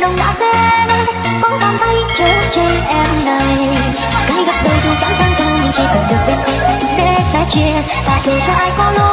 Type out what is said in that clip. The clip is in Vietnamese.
đông đã xe đây, có bàn tay chở che em này. Cái gặp đời dù chẳng sang trong nhưng chỉ cần được bên em để sẻ chia, và dù cho ai có lối.